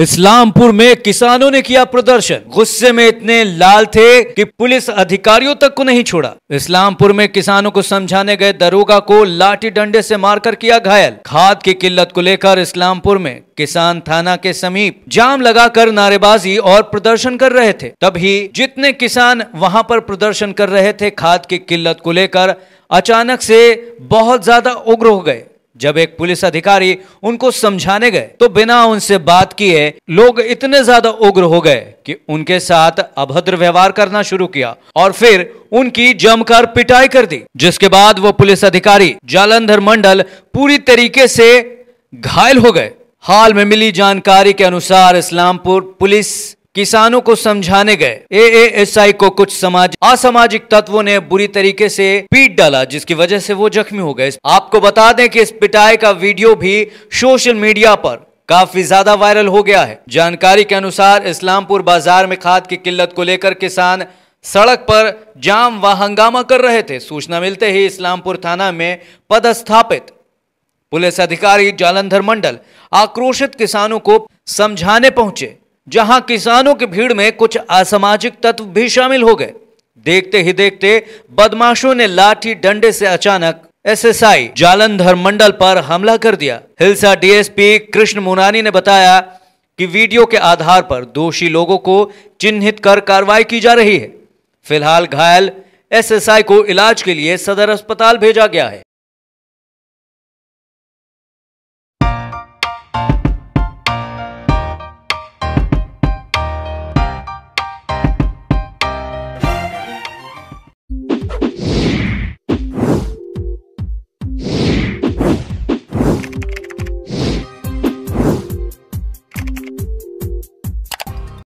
इस्लामपुर में किसानों ने किया प्रदर्शन, गुस्से में इतने लाल थे कि पुलिस अधिकारियों तक को नहीं छोड़ा। इस्लामपुर में किसानों को समझाने गए दरोगा को लाठी डंडे से मारकर किया घायल। खाद की किल्लत को लेकर इस्लामपुर में किसान थाना के समीप जाम लगाकर नारेबाजी और प्रदर्शन कर रहे थे। तभी जितने किसान वहां पर प्रदर्शन कर रहे थे, खाद की किल्लत को लेकर अचानक से बहुत ज्यादा उग्र हो गए। जब एक पुलिस अधिकारी उनको समझाने गए तो बिना उनसे बात किए लोग इतने ज्यादा उग्र हो गए कि उनके साथ अभद्र व्यवहार करना शुरू किया और फिर उनकी जमकर पिटाई कर दी, जिसके बाद वो पुलिस अधिकारी जालंधर मंडल पूरी तरीके से घायल हो गए। हाल में मिली जानकारी के अनुसार इस्लामपुर पुलिस किसानों को समझाने गए AASI को कुछ असामाजिक तत्वों ने बुरी तरीके से पीट डाला, जिसकी वजह से वो जख्मी हो गए। आपको बता दें कि इस पिटाई का वीडियो भी सोशल मीडिया पर काफी ज्यादा वायरल हो गया है। जानकारी के अनुसार इस्लामपुर बाजार में खाद की किल्लत को लेकर किसान सड़क पर जाम व हंगामा कर रहे थे। सूचना मिलते ही इस्लामपुर थाना में पदस्थापित पुलिस अधिकारी जालंधर मंडल आक्रोशित किसानों को समझाने पहुंचे, जहां किसानों की भीड़ में कुछ असामाजिक तत्व भी शामिल हो गए। देखते ही देखते बदमाशों ने लाठी डंडे से अचानक SSI जालंधर मंडल पर हमला कर दिया। हिलसा DSP कृष्ण मुनानी ने बताया कि वीडियो के आधार पर दोषी लोगों को चिन्हित कर कार्रवाई की जा रही है। फिलहाल घायल SSI को इलाज के लिए सदर अस्पताल भेजा गया है।